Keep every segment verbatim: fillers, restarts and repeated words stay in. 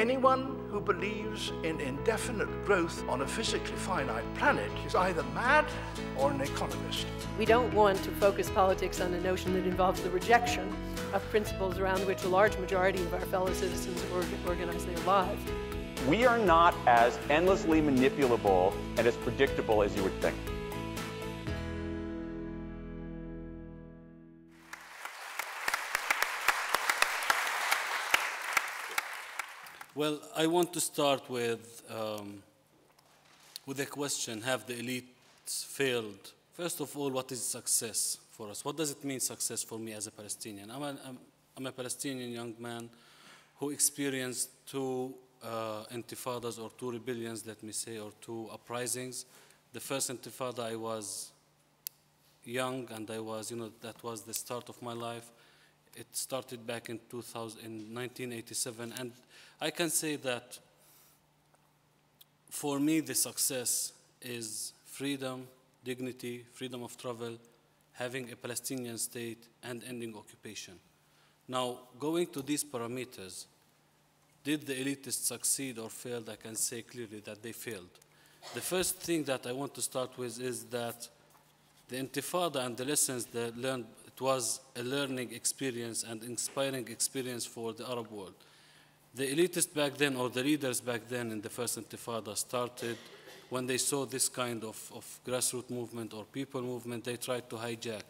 Anyone who believes in indefinite growth on a physically finite planet is either mad or an economist. We don't want to focus politics on a notion that involves the rejection of principles around which a large majority of our fellow citizens organize their lives. We are not as endlessly manipulable and as predictable as you would think. Well, I want to start with, um, with the question, have the elites failed? First of all, what is success for us? What does it mean success for me as a Palestinian? I'm a, I'm, I'm a Palestinian young man who experienced two uh, intifadas or two rebellions, let me say, or two uprisings. The first intifada, I was young and I was, you know, that was the start of my life. It started back in, two thousand, in nineteen eighty-seven, and I can say that for me the success is freedom, dignity, freedom of travel, having a Palestinian state, and ending occupation. Now, going to these parameters, did the elitists succeed or failed? I can say clearly that they failed. The first thing that I want to start with is that the Intifada and the lessons that learned was a learning experience and inspiring experience for the Arab world. The elitists back then, or the leaders back then in the first Intifada, started when they saw this kind of, of grassroots movement or people movement, they tried to hijack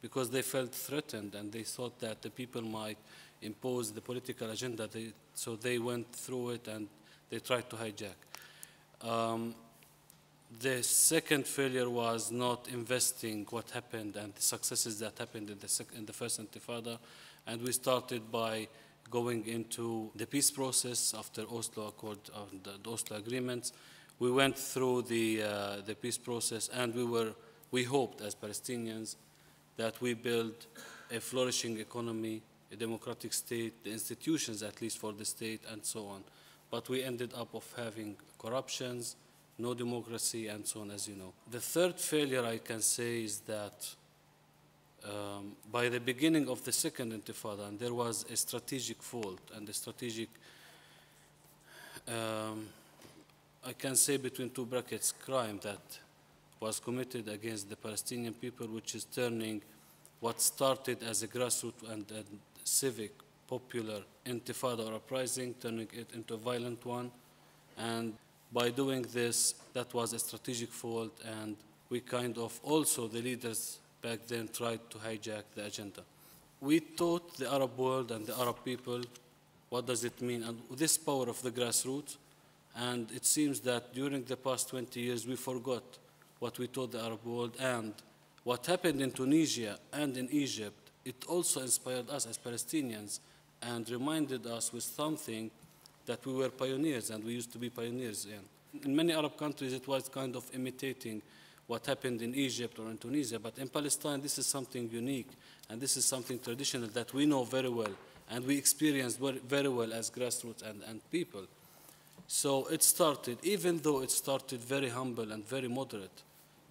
because they felt threatened and they thought that the people might impose the political agenda. They, so they went through it and they tried to hijack. Um, The second failure was not investing what happened and the successes that happened in the, in the first Intifada. And we started by going into the peace process after Oslo Accord, uh, the, the Oslo agreements. We went through the, uh, the peace process and we, were, we hoped as Palestinians that we build a flourishing economy, a democratic state, the institutions at least for the state and so on. But we ended up of having corruptions, no democracy, and so on, as you know. The third failure I can say is that um, by the beginning of the second Intifada, and there was a strategic fault and a strategic, um, I can say between two brackets, crime that was committed against the Palestinian people, which is turning what started as a grassroots and, and civic, popular Intifada or uprising, turning it into a violent one. And by doing this, that was a strategic fault, and we kind of also, the leaders back then, tried to hijack the agenda. We taught the Arab world and the Arab people what does it mean, and this power of the grassroots, and it seems that during the past twenty years, we forgot what we taught the Arab world, and what happened in Tunisia and in Egypt, it also inspired us as Palestinians and reminded us with something that we were pioneers, and we used to be pioneers in. In many Arab countries, it was kind of imitating what happened in Egypt or in Tunisia, but in Palestine, this is something unique, and this is something traditional that we know very well, and we experienced very well as grassroots and, and people. So it started, even though it started very humble and very moderate.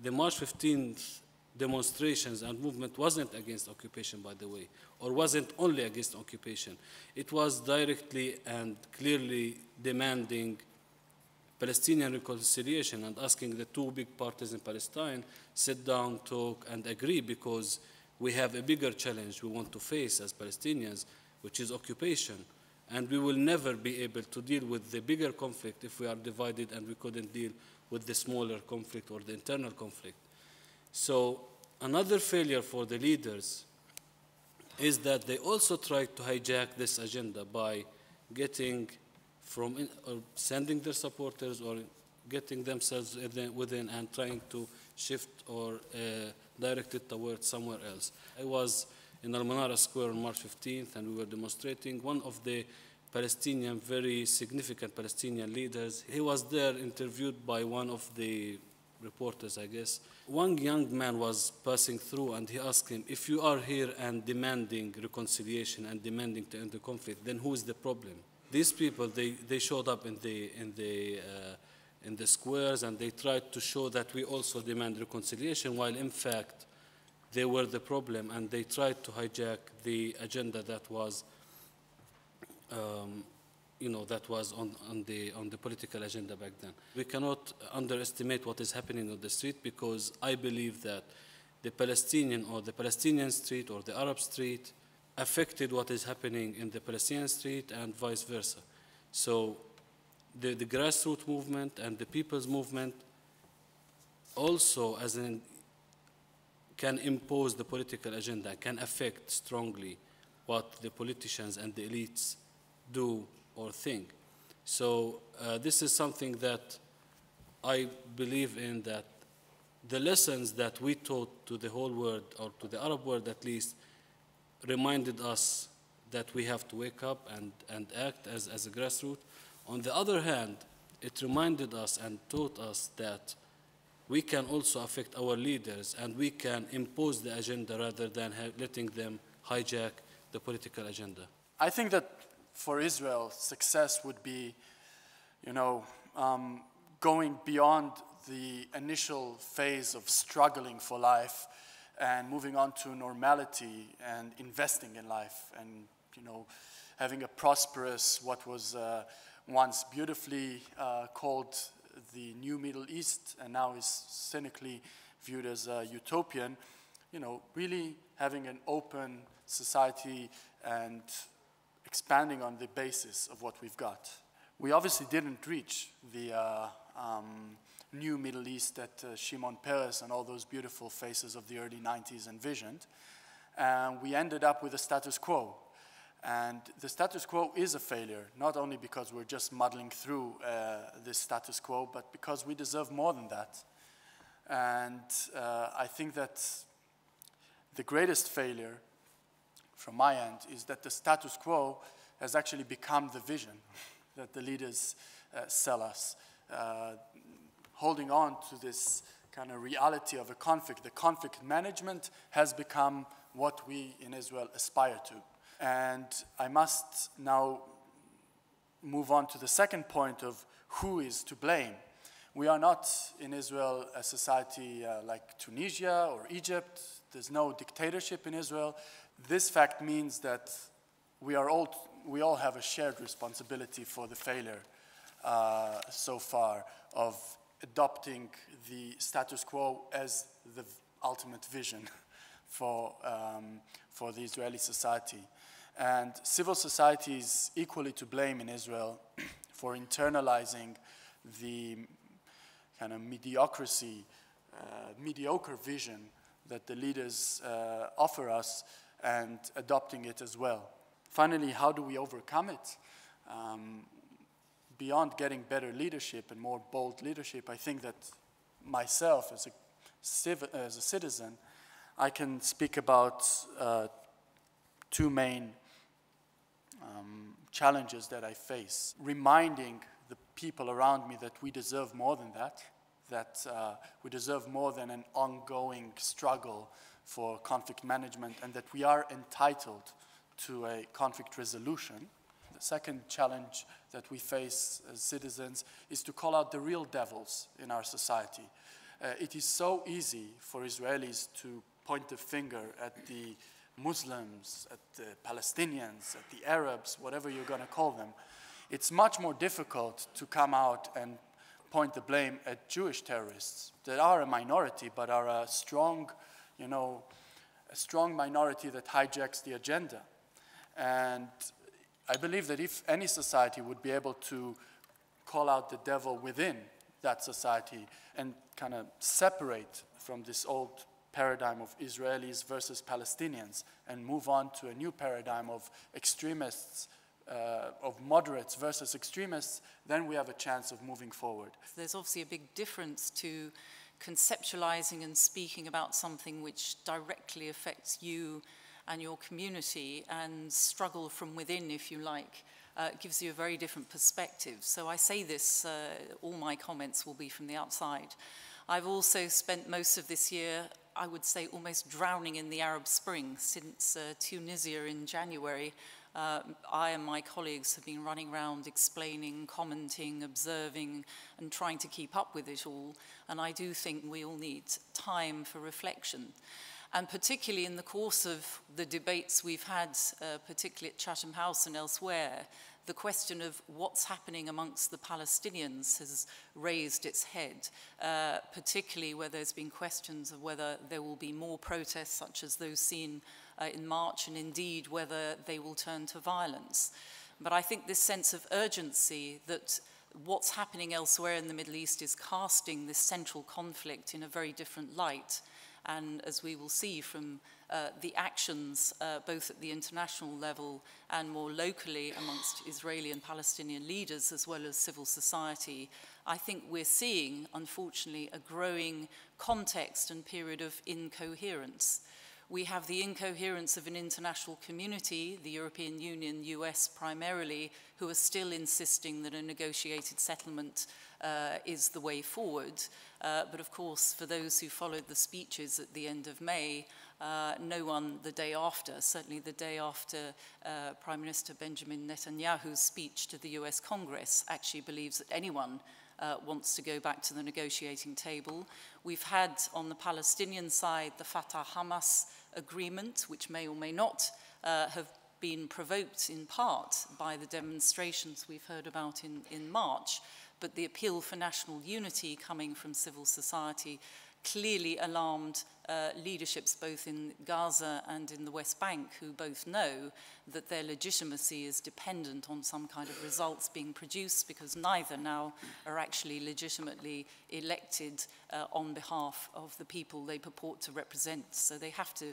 The March fifteenth demonstrations and movement wasn't against occupation, by the way, or wasn't only against occupation. It was directly and clearly demanding Palestinian reconciliation and asking the two big parties in Palestine sit down, talk, and agree, because we have a bigger challenge we want to face as Palestinians, which is occupation. And we will never be able to deal with the bigger conflict if we are divided and we couldn't deal with the smaller conflict or the internal conflict. So another failure for the leaders is that they also tried to hijack this agenda by getting from, in, or sending their supporters or getting themselves within and trying to shift or uh, direct it towards somewhere else. I was in Almanara Square on March fifteenth and we were demonstrating. One of the Palestinian, very significant Palestinian leaders, he was there interviewed by one of the reporters, I guess. One young man was passing through and he asked him, if you are here and demanding reconciliation and demanding to end the conflict, then who is the problem? These people, they, they showed up in the, in, the, uh, in the squares and they tried to show that we also demand reconciliation, while in fact, they were the problem and they tried to hijack the agenda that was um, you know, that was on, on, the, on the political agenda back then. We cannot underestimate what is happening on the street, because I believe that the Palestinian or the Palestinian street or the Arab street affected what is happening in the Palestinian street and vice versa. So the, the grassroots movement and the people's movement also as in, can impose the political agenda, can affect strongly what the politicians and the elites do or think. So uh, this is something that I believe in, that the lessons that we taught to the whole world, or to the Arab world at least, reminded us that we have to wake up and, and act as, as a grassroots. On the other hand, it reminded us and taught us that we can also affect our leaders, and we can impose the agenda rather than letting them hijack the political agenda. I think that for Israel, success would be, you know, um, going beyond the initial phase of struggling for life and moving on to normality and investing in life and, you know, having a prosperous, what was uh, once beautifully uh, called the new Middle East and now is cynically viewed as a utopian, you know, really having an open society and expanding on the basis of what we've got. We obviously didn't reach the uh, um, new Middle East that uh, Shimon Peres and all those beautiful faces of the early nineties envisioned. And uh, we ended up with a status quo. And the status quo is a failure, not only because we're just muddling through uh, this status quo, but because we deserve more than that. And uh, I think that the greatest failure from my end is that the status quo has actually become the vision that the leaders uh, sell us. Uh, holding on to this kind of reality of a conflict. The conflict management has become what we in Israel aspire to. And I must now move on to the second point of who is to blame. We are not in Israel a society uh, like Tunisia or Egypt. There's no dictatorship in Israel. This fact means that we, are all, we all have a shared responsibility for the failure uh, so far of adopting the status quo as the ultimate vision for, um, for the Israeli society. And civil society is equally to blame in Israel for internalizing the kind of mediocrity, uh, mediocre vision that the leaders uh, offer us and adopting it as well. Finally, how do we overcome it? Um, Beyond getting better leadership and more bold leadership, I think that myself as a, civ as a citizen, I can speak about uh, two main um, challenges that I face. Reminding the people around me that we deserve more than that, that uh, we deserve more than an ongoing struggle for conflict management, and that we are entitled to a conflict resolution. The second challenge that we face as citizens is to call out the real devils in our society. Uh, it is so easy for Israelis to point the finger at the Muslims, at the Palestinians, at the Arabs, whatever you're going to call them. It's much more difficult to come out and point the blame at Jewish terrorists that are a minority but are a strong, you know, a strong minority that hijacks the agenda. And I believe that if any society would be able to call out the devil within that society and kind of separate from this old paradigm of Israelis versus Palestinians and move on to a new paradigm of extremists, uh, of moderates versus extremists, then we have a chance of moving forward. There's obviously a big difference to conceptualizing and speaking about something which directly affects you and your community, and struggle from within, if you like, uh, gives you a very different perspective. So I say this, uh, all my comments will be from the outside. I've also spent most of this year, I would say, almost drowning in the Arab Spring. Since uh, Tunisia in January, uh, I and my colleagues have been running around explaining, commenting, observing, and trying to keep up with it all. And I do think we all need time for reflection. And particularly in the course of the debates we've had, uh, particularly at Chatham House and elsewhere, the question of what's happening amongst the Palestinians has raised its head, uh, particularly where there's been questions of whether there will be more protests such as those seen uh, in March, and indeed whether they will turn to violence. But I think this sense of urgency that what's happening elsewhere in the Middle East is casting this central conflict in a very different light. And as we will see from uh, the actions, uh, both at the international level and more locally amongst Israeli and Palestinian leaders, as well as civil society, I think we're seeing, unfortunately, a growing context and period of incoherence. We have the incoherence of an international community, the European Union, U S primarily, who are still insisting that a negotiated settlement uh, is the way forward. Uh, but of course, for those who followed the speeches at the end of May, uh, no one the day after, certainly the day after uh, Prime Minister Benjamin Netanyahu's speech to the U S Congress, actually believes that anyone Uh, wants to go back to the negotiating table. We've had on the Palestinian side the Fatah-Hamas agreement, which may or may not uh, have been provoked in part by the demonstrations we've heard about in, in March, but the appeal for national unity coming from civil society clearly alarmed uh, leaderships both in Gaza and in the West Bank, who both know that their legitimacy is dependent on some kind of results being produced, because neither now are actually legitimately elected uh, on behalf of the people they purport to represent. So they have to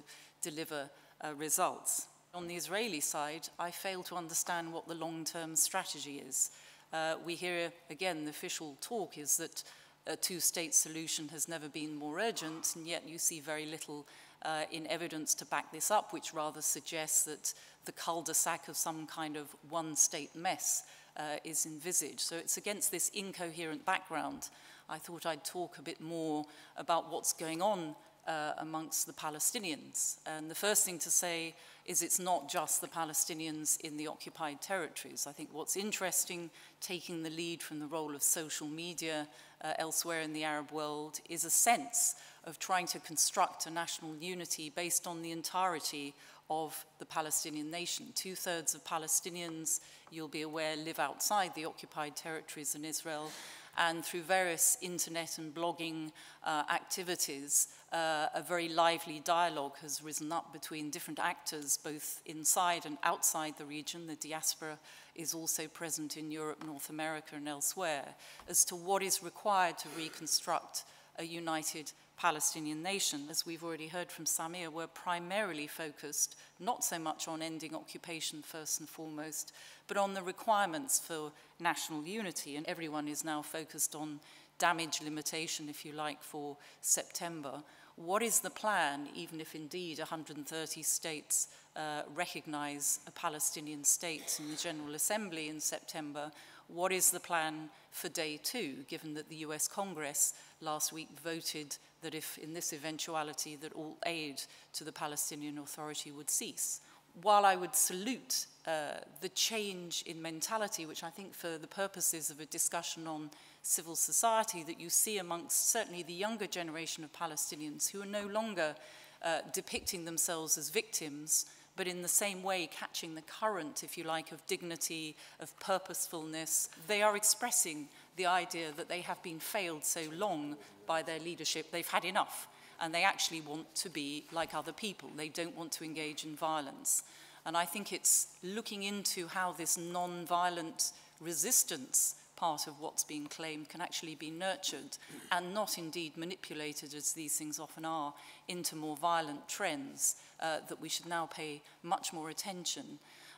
deliver uh, results. On the Israeli side, I fail to understand what the long-term strategy is. Uh, we hear, again, the official talk is that a two-state solution has never been more urgent, and yet you see very little uh, in evidence to back this up, which rather suggests that the cul-de-sac of some kind of one-state mess uh, is envisaged. So it's against this incoherent background. I thought I'd talk a bit more about what's going on uh, amongst the Palestinians. And the first thing to say is it's not just the Palestinians in the occupied territories. I think what's interesting, taking the lead from the role of social media uh, elsewhere in the Arab world, is a sense of trying to construct a national unity based on the entirety of the Palestinian nation. Two-thirds of Palestinians, you'll be aware, live outside the occupied territories in Israel, and through various internet and blogging uh, activities, uh, a very lively dialogue has risen up between different actors, both inside and outside the region. The diaspora is also present in Europe, North America, and elsewhere, as to what is required to reconstruct a united Palestinian nation. As we've already heard from Samir, we're primarily focused not so much on ending occupation first and foremost, but on the requirements for national unity, and everyone is now focused on damage limitation, if you like, for September. What is the plan, even if indeed one hundred thirty states uh, recognize a Palestinian state in the General Assembly in September? What is the plan for day two, given that the U S Congress last week voted that if in this eventuality that all aid to the Palestinian Authority would cease? While I would salute uh, the change in mentality, which I think for the purposes of a discussion on civil society that you see amongst certainly the younger generation of Palestinians, who are no longer uh, depicting themselves as victims, but in the same way catching the current, if you like, of dignity, of purposefulness. They are expressing the idea that they have been failed so long by their leadership, they've had enough, and they actually want to be like other people. They don't want to engage in violence. And I think it's looking into how this non-violent resistance part of what's being claimed can actually be nurtured and not indeed manipulated, as these things often are, into more violent trends uh, that we should now pay much more attention.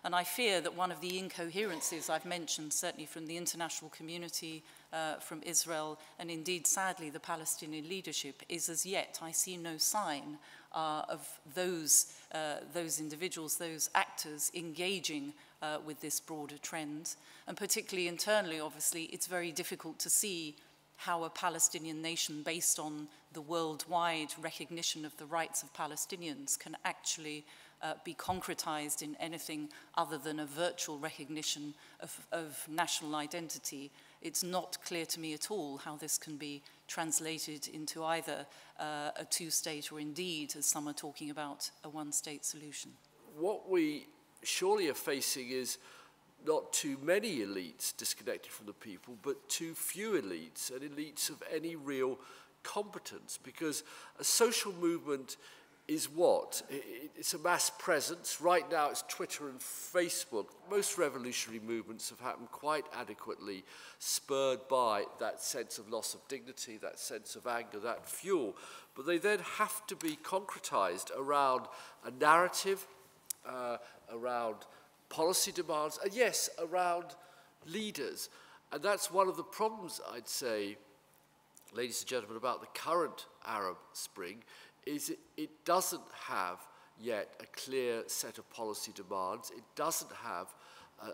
And I fear that one of the incoherences I've mentioned, certainly from the international community, uh, from Israel, and indeed, sadly, the Palestinian leadership, is as yet I see no sign uh, of those, uh, those individuals, those actors engaging uh, with this broader trend. And particularly internally, obviously, it's very difficult to see how a Palestinian nation based on the worldwide recognition of the rights of Palestinians can actually Uh, be concretized in anything other than a virtual recognition of, of national identity. It's not clear to me at all how this can be translated into either uh, a two-state or indeed, as some are talking about, a one-state solution. What we surely are facing is not too many elites disconnected from the people, but too few elites, and elites of any real competence. Because a social movement is what? It's a mass presence. Right now it's Twitter and Facebook. Most revolutionary movements have happened quite adequately, spurred by that sense of loss of dignity, that sense of anger, that fuel. But they then have to be concretized around a narrative, uh, around policy demands, and yes, around leaders. And that's one of the problems, I'd say, ladies and gentlemen, about the current Arab Spring, is it, it doesn't have yet a clear set of policy demands. It doesn't have a,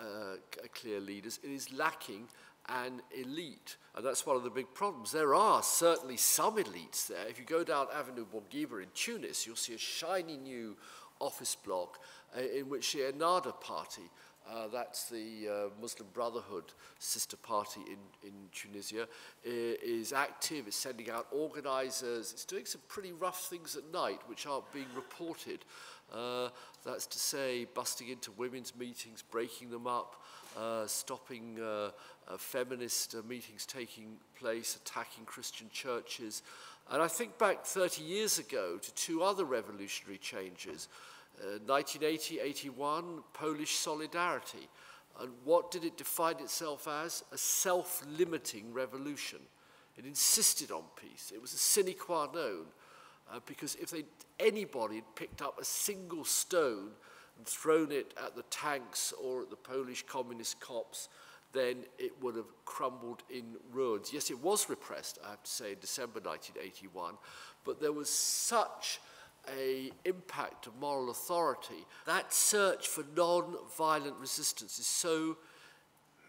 a, a clear leaders. It is lacking an elite, and that's one of the big problems. There are certainly some elites there. If you go down Avenue Bourguiba in Tunis, you'll see a shiny new office block uh, in which the Ennahda party, Uh, that's the uh, Muslim Brotherhood sister party in, in Tunisia, it is active, it's sending out organisers, it's doing some pretty rough things at night which aren't being reported. Uh, that's to say, busting into women's meetings, breaking them up, uh, stopping uh, uh, feminist uh, meetings taking place, attacking Christian churches. And I think back thirty years ago to two other revolutionary changes. Uh, nineteen eighty to eighty-one, Polish solidarity. And what did it define itself as? A self-limiting revolution. It insisted on peace. It was a sine qua non, uh, because if they, anybody had picked up a single stone and thrown it at the tanks or at the Polish communist cops, then it would have crumbled in ruins. Yes, it was repressed, I have to say, in December nineteen eighty-one, but there was such an impact of moral authority. That search for non-violent resistance is so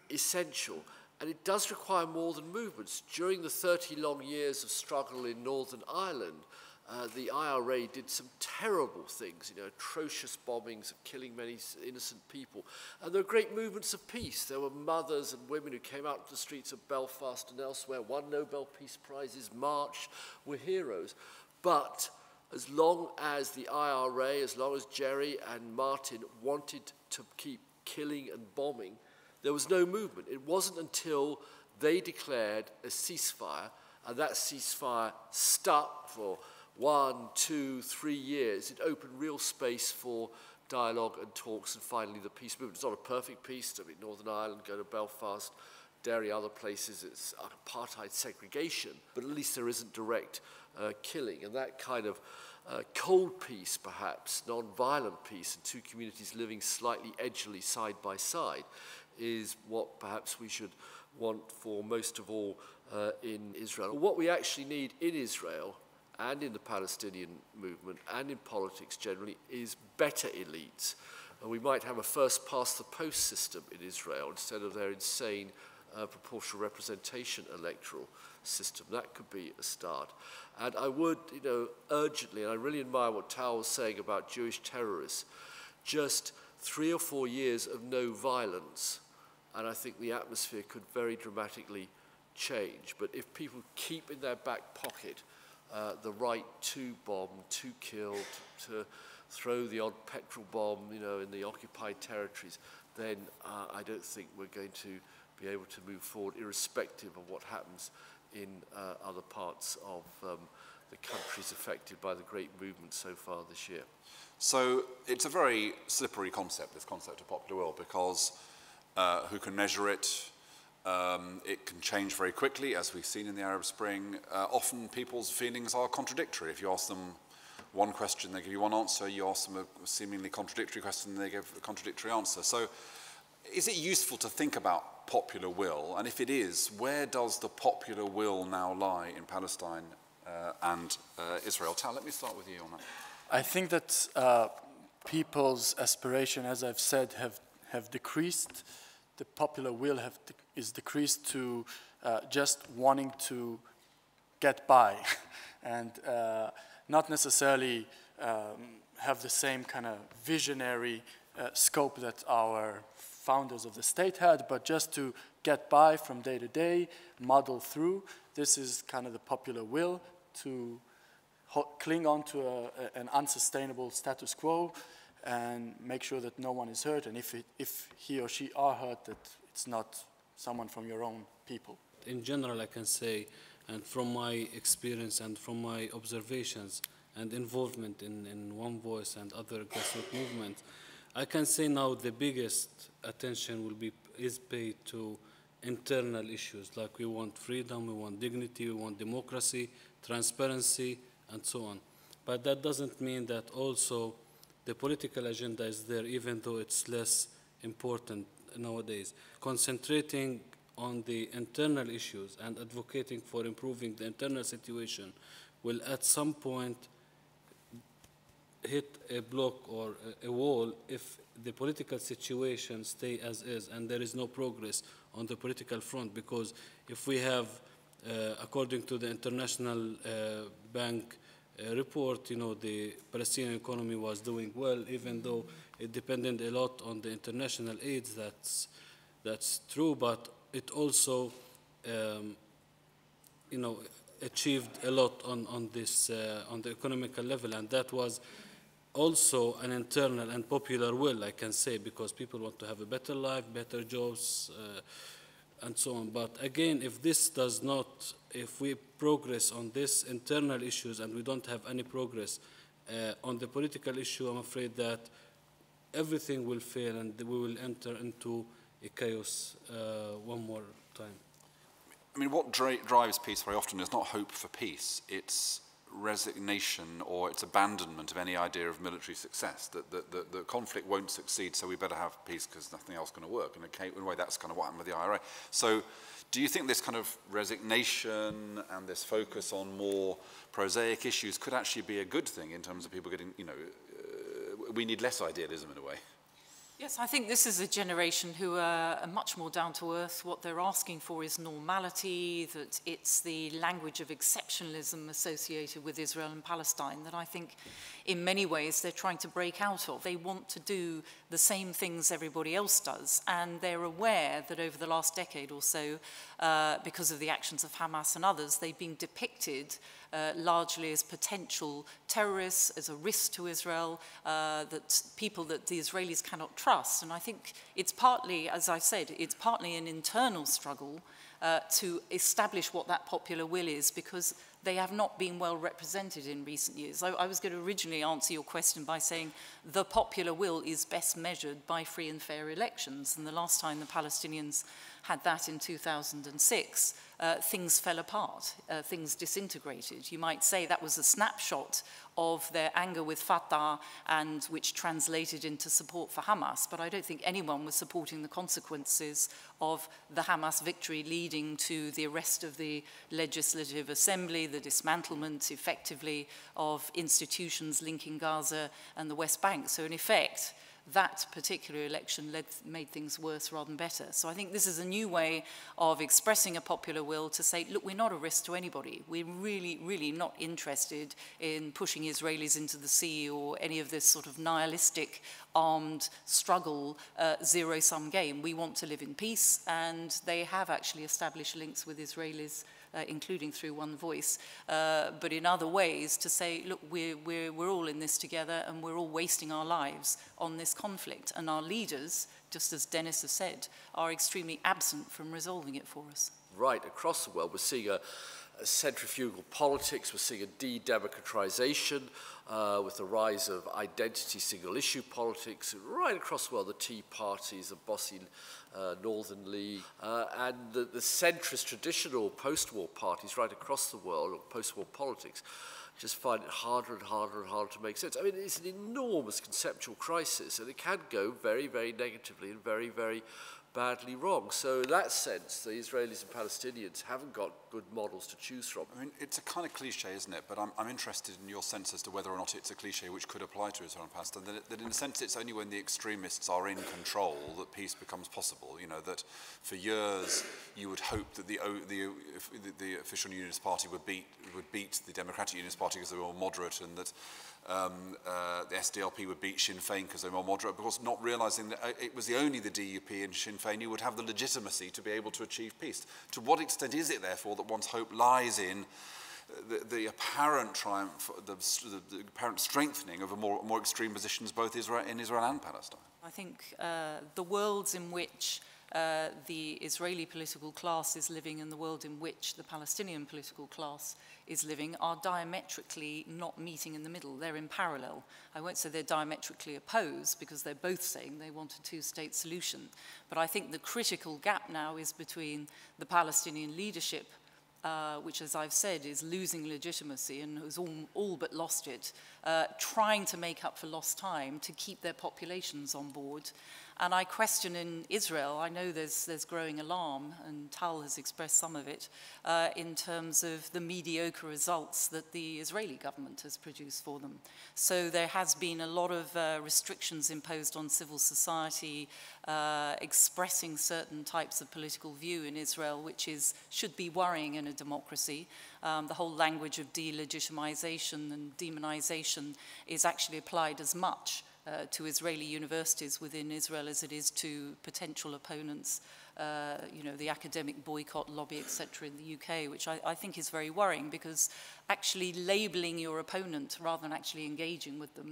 essential, and it does require more than movements. During the thirty long years of struggle in Northern Ireland, uh, the I R A did some terrible things, you know, atrocious bombings, killing many innocent people. And there were great movements of peace. There were mothers and women who came out to the streets of Belfast and elsewhere, won Nobel Peace Prizes, marched, were heroes. But as long as the I R A, as long as Gerry and Martin wanted to keep killing and bombing, there was no movement. It wasn't until they declared a ceasefire, and that ceasefire stuck for one, two, three years. It opened real space for dialogue and talks, and finally the peace movement. It's not a perfect peace. I mean, Northern Ireland, go to Belfast, Derry, other places, it's apartheid segregation, but at least there isn't direct Uh, killing, and that kind of uh, cold peace, perhaps, non-violent peace, and two communities living slightly edgily side by side, is what perhaps we should want for most of all uh, in Israel. What we actually need in Israel and in the Palestinian movement and in politics generally is better elites. And we might have a first-past-the-post system in Israel instead of their insane Uh, proportional representation electoral system. That could be a start. And I would, you know, urgently, and I really admire what Tao was saying about Jewish terrorists, just three or four years of no violence, and I think the atmosphere could very dramatically change. But if people keep in their back pocket uh, the right to bomb, to kill, to, to throw the odd petrol bomb, you know, in the occupied territories, then uh, I don't think we're going to be able to move forward, irrespective of what happens in uh, other parts of um, the countries affected by the great movement so far this year. So it's a very slippery concept, this concept of popular will, because uh, who can measure it? Um, it can change very quickly, as we've seen in the Arab Spring. Uh, often people's feelings are contradictory. If you ask them one question, they give you one answer. You ask them a seemingly contradictory question, they give a contradictory answer. So is it useful to think about popular will, and if it is, where does the popular will now lie in Palestine uh, and uh, Israel? Tal, let me start with you on that. I think that uh, people's aspiration, as I've said, have, have decreased. The popular will have de is decreased to uh, just wanting to get by and uh, not necessarily um, have the same kind of visionary uh, scope that our founders of the state had, but just to get by from day to day, muddle through. This is kind of the popular will, to ho cling on to a, a, an unsustainable status quo and make sure that no one is hurt, and if, it, if he or she are hurt, that it's not someone from your own people. In general, I can say, and from my experience and from my observations and involvement in, in One Voice and other grassroots movements, I can say now the biggest attention will be is paid to internal issues, like we want freedom, we want dignity, we want democracy, transparency, and so on. But that doesn't mean that also the political agenda is there, even though it's less important nowadays. Concentrating on the internal issues and advocating for improving the internal situation will at some point hit a block or a wall if the political situation stays as is and there is no progress on the political front, because if we have, uh, according to the International uh, Bank uh, report, you know, the Palestinian economy was doing well, even though it depended a lot on the international aids. That's, that's true, but it also, um, you know, achieved a lot on, on this, uh, on the economical level, and that was also an internal and popular will, I can say, because people want to have a better life, better jobs, uh, and so on. But again, if this does not, if we progress on these internal issues and we don't have any progress uh, on the political issue, I'm afraid that everything will fail and we will enter into a chaos uh, one more time. I mean, what dri drives peace very often is not hope for peace, it's resignation or it's abandonment of any idea of military success, that the, the, the conflict won't succeed, so we better have peace because nothing else is going to work. And okay, in a way, that's kind of what happened with the I R A. So do you think this kind of resignation and this focus on more prosaic issues could actually be a good thing in terms of people getting, you know, uh, we need less idealism in a way? Yes, I think this is a generation who are much more down to earth. What they're asking for is normality, that it's the language of exceptionalism associated with Israel and Palestine that I think in many ways they're trying to break out of. They want to do the same things everybody else does, and they're aware that over the last decade or so, uh, because of the actions of Hamas and others, they've been depicted Uh, largely as potential terrorists, as a risk to Israel, uh, that people that the Israelis cannot trust. And I think it's partly, as I said, it's partly an internal struggle uh, to establish what that popular will is, because they have not been well represented in recent years. I, I was going to originally answer your question by saying the popular will is best measured by free and fair elections. And the last time the Palestinians had that, in two thousand six, uh, things fell apart, uh, things disintegrated. You might say that was a snapshot of their anger with Fatah, and which translated into support for Hamas, but I don't think anyone was supporting the consequences of the Hamas victory leading to the arrest of the Legislative Assembly, the dismantlement effectively of institutions linking Gaza and the West Bank. So in effect, that particular election led, made things worse rather than better. So I think this is a new way of expressing a popular will to say, look, we're not a risk to anybody. We're really, really not interested in pushing Israelis into the sea or any of this sort of nihilistic armed struggle, uh, zero-sum game. We want to live in peace, and they have actually established links with Israelis, Uh, including through One Voice, uh, but in other ways to say, look, we're, we're, we're all in this together and we're all wasting our lives on this conflict. And our leaders, just as Dennis has said, are extremely absent from resolving it for us. Right across the world, we're seeing a, a centrifugal politics, we're seeing a de-democratization uh, with the rise of identity single-issue politics. Right across the world, the Tea Parties, the bossy Uh, Northern League, uh, and the, the centrist traditional post-war parties right across the world, or post-war politics, just find it harder and harder and harder to make sense. I mean, it's an enormous conceptual crisis, and it can go very, very negatively and very, very badly wrong. So in that sense, the Israelis and Palestinians haven't got good models to choose from. I mean, it's a kind of cliche, isn't it? But I'm, I'm interested in your sense as to whether or not it's a cliche which could apply to Israel and Palestine, that, it, that in a sense it's only when the extremists are in control that peace becomes possible. You know, that for years you would hope that the, the, the, the official Unionist Party would beat, would beat the Democratic Unionist Party because they were more moderate, and that Um, uh, the S D L P would beat Sinn Féin because they're more moderate, because not realising that uh, it was the only the D U P and Sinn Féin who would have the legitimacy to be able to achieve peace. To what extent is it, therefore, that one's hope lies in the, the apparent triumph, the, the apparent strengthening of a more, more extreme positions both Israel, in Israel and Palestine? I think uh, the worlds in which uh, the Israeli political class is living and the world in which the Palestinian political class is living are diametrically not meeting in the middle. They're in parallel. I won't say they're diametrically opposed because they're both saying they want a two-state solution. But I think the critical gap now is between the Palestinian leadership, Uh, which, as I've said, is losing legitimacy and has all, all but lost it, uh, trying to make up for lost time to keep their populations on board. And I question in Israel, I know there's, there's growing alarm, and Tal has expressed some of it, uh, in terms of the mediocre results that the Israeli government has produced for them. So there has been a lot of uh, restrictions imposed on civil society, uh, expressing certain types of political view in Israel, which is, should be worrying in a democracy. Um, the whole language of delegitimization and demonization is actually applied as much Uh, to Israeli universities within Israel as it is to potential opponents, uh, you know, the academic boycott lobby, et cetera in the U K, which I, I think is very worrying, because actually labelling your opponent rather than actually engaging with them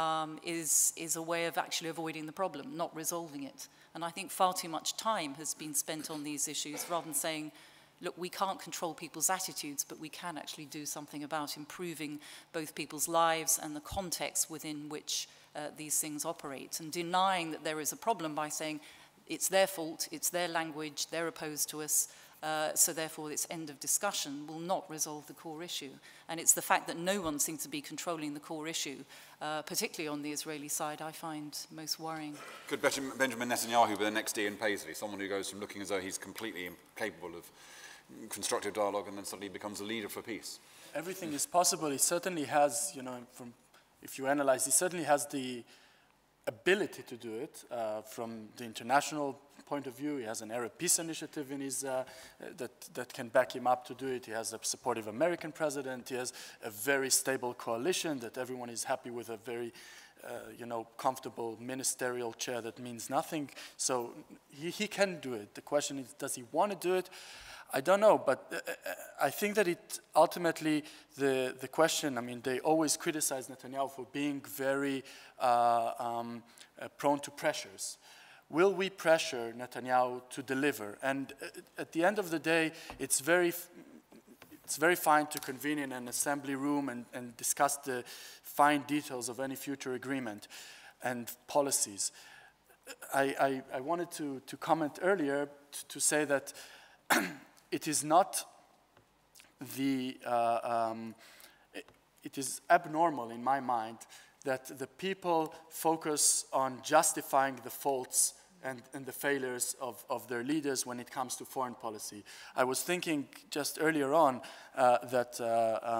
um, is, is a way of actually avoiding the problem, not resolving it. And I think far too much time has been spent on these issues rather than saying, look, we can't control people's attitudes, but we can actually do something about improving both people's lives and the context within which uh, these things operate, and denying that there is a problem by saying it's their fault, it's their language, they're opposed to us, uh, so therefore it's end of discussion, will not resolve the core issue. And it's the fact that no one seems to be controlling the core issue, uh, particularly on the Israeli side, I find most worrying. Could Benjamin Netanyahu be the next Ian Paisley, someone who goes from looking as though he's completely incapable of constructive dialogue and then suddenly becomes a leader for peace? Everything is possible. He certainly has, you know, from, if you analyze, he certainly has the ability to do it uh, from the international point of view. He has an Arab peace initiative in his, uh, that, that can back him up to do it. He has a supportive American president. He has a very stable coalition that everyone is happy with, a very Uh, you know, comfortable ministerial chair that means nothing. So he, he can do it. The question is, does he want to do it? I don't know, but uh, I think that it ultimately, the, the question, I mean, they always criticize Netanyahu for being very uh, um, uh, prone to pressures. Will we pressure Netanyahu to deliver? And uh, at the end of the day, it's very... It's very fine to convene in an assembly room and, and discuss the fine details of any future agreement and policies. I, I, I wanted to, to comment earlier to say that it is not the, uh, um, it, it is abnormal in my mind that the people focus on justifying the faults And, and the failures of, of their leaders when it comes to foreign policy. I was thinking just earlier on uh, that, uh,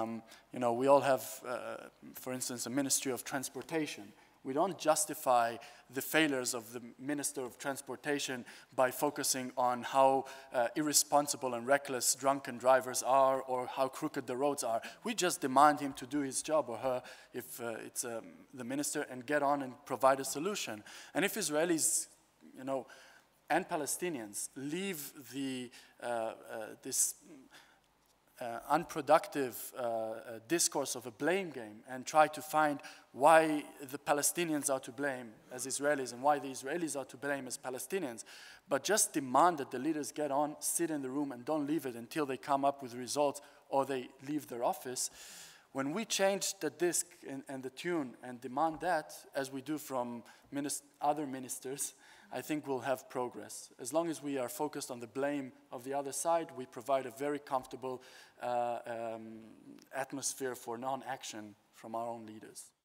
um, you know, we all have, uh, for instance, a Ministry of Transportation. We don't justify the failures of the Minister of Transportation by focusing on how uh, irresponsible and reckless drunken drivers are or how crooked the roads are. We just demand him to do his job, or her, if uh, it's um, the minister, and get on and provide a solution. And if Israelis, you know, and Palestinians leave the, uh, uh, this uh, unproductive uh, uh, discourse of a blame game and try to find why the Palestinians are to blame as Israelis and why the Israelis are to blame as Palestinians, but just demand that the leaders get on, sit in the room, and don't leave it until they come up with results or they leave their office. When we change the disc and, and the tune and demand that, as we do from minist- other ministers, I think we'll have progress. As long as we are focused on the blame of the other side, we provide a very comfortable uh, um, atmosphere for non-action from our own leaders.